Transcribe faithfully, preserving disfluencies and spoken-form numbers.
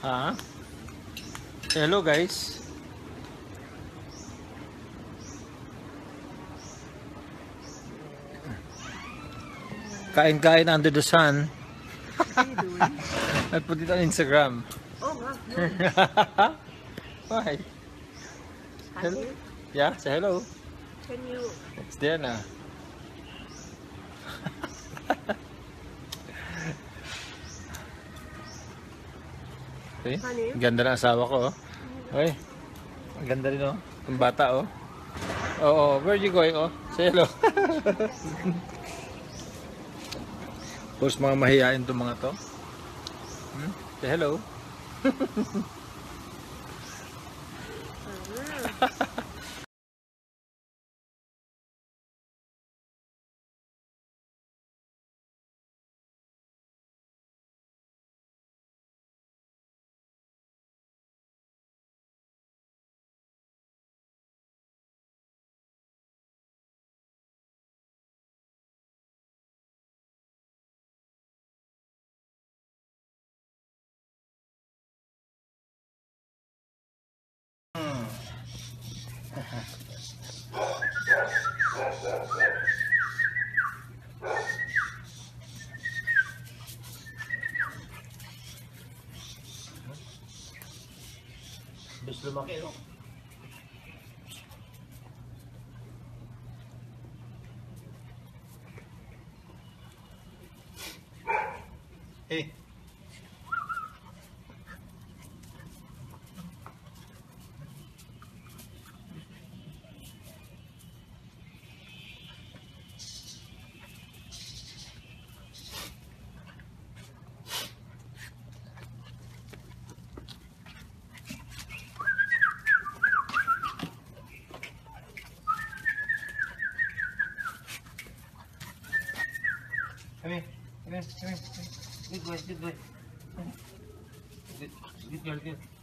Ha? Hello guys. Kain-kain under the sun. I put it on Instagram. Oh, wow. Why? Hello? Yeah, say hello. Can you? It's there now. Okay. Ganda na asawa ko. Oh. Okay. Ang ganda rin oh. Ang bata oh. Oh, oh. Where you going oh? Say hello. Tapos mga mahihain itong mga to. Hmm? Say hello. Bis lumaki no? Hey. Come here, come here, come here, good boy, good boy, good, good girl, good.